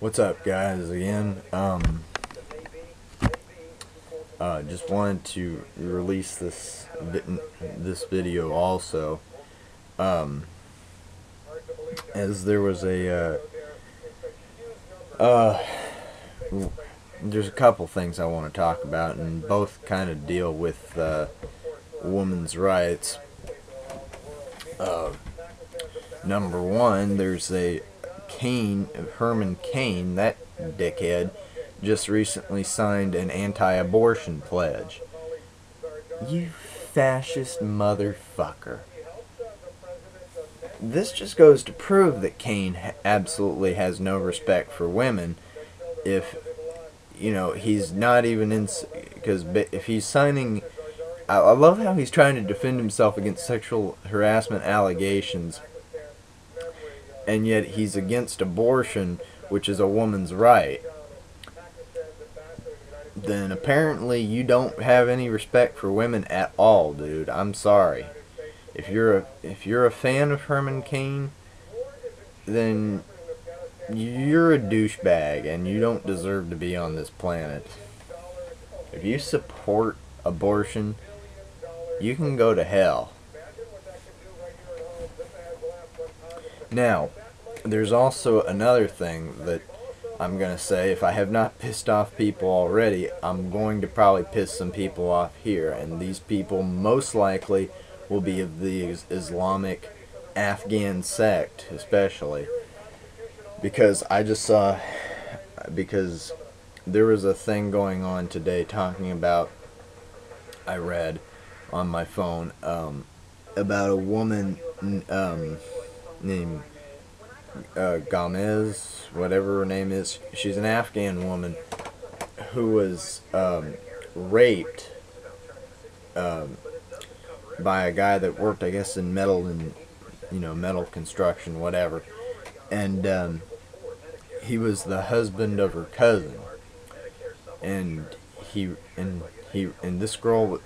What's up, guys? Again, just wanted to release this video also, as there was a there's a couple things I want to talk about, and both kind of deal with women's rights. Number one, there's a Herman Cain, that dickhead, just recently signed an anti-abortion pledge. You fascist motherfucker. This just goes to prove that Cain absolutely has no respect for women. If, you know, he's not even in... Because if he's signing... I love how he's trying to defend himself against sexual harassment allegations, and yet he's against abortion, which is a woman's right. Then apparently you don't have any respect for women at all, dude. I'm sorry. If you're a fan of Herman Cain, then you're a douchebag and you don't deserve to be on this planet. If you support abortion, you can go to hell. Now, there's also another thing that I'm going to say. If I have not pissed off people already, I'm going to probably piss some people off here. And these people most likely will be of the Islamic Afghan sect, especially. Because I just saw... Because there was a thing going on today talking about... I read on my phone about a woman... named Gomez, whatever her name is. She's an Afghan woman who was raped by a guy that worked, I guess, in metal and, you know, metal construction, whatever. And he was the husband of her cousin, and this girl,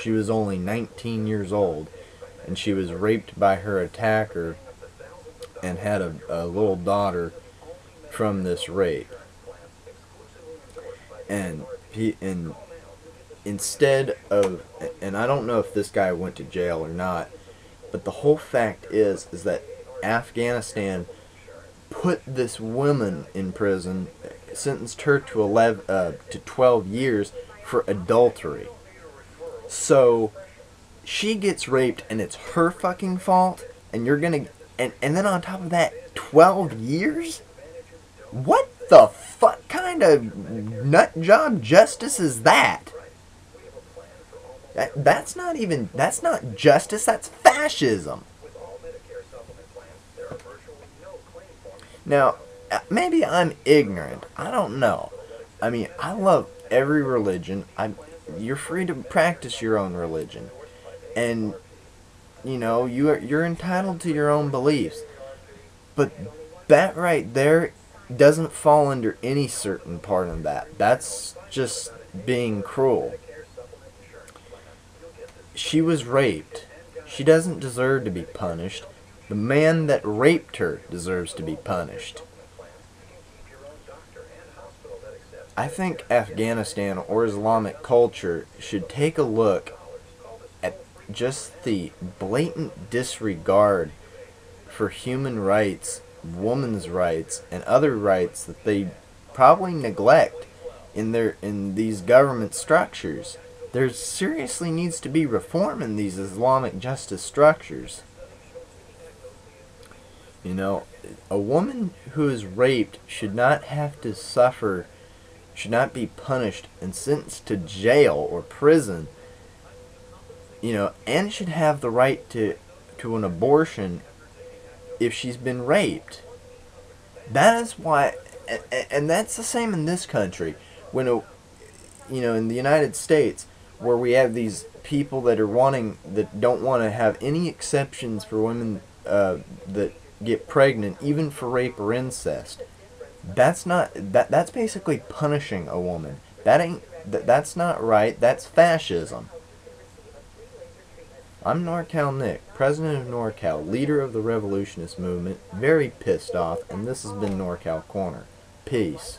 she was only 19 years old. And she was raped by her attacker and had a little daughter from this rape. And instead of, and I don't know if this guy went to jail or not, but the whole fact is that Afghanistan put this woman in prison, sentenced her to 12 years for adultery. So she gets raped and it's her fucking fault, and you're gonna, and then on top of that, 12 years? What the fuck kind of nut job justice is that? That's not even, that's not justice, that's fascism. Now, maybe I'm ignorant, I don't know. I mean, I love every religion. You're free to practice your own religion. And, you know, you're entitled to your own beliefs. But that right there doesn't fall under any certain part of that. That's just being cruel. She was raped. She doesn't deserve to be punished. The man that raped her deserves to be punished. I think Afghanistan or Islamic culture should take a look just the blatant disregard for human rights, women's rights, and other rights that they probably neglect in these government structures. There seriously needs to be reform in these Islamic justice structures. You know, a woman who is raped should not have to suffer, should not be punished and sentenced to jail or prison. You know, and should have the right to an abortion if she's been raped. That is why, and that's the same in this country. When, you know, in the United States, where we have these people that are that don't want to have any exceptions for women that get pregnant, even for rape or incest. That's not, that's basically punishing a woman. That's not right, that's fascism. I'm NorCal Nick, president of NorCal, leader of the revolutionist movement, very pissed off, and this has been NorCal Corner. Peace.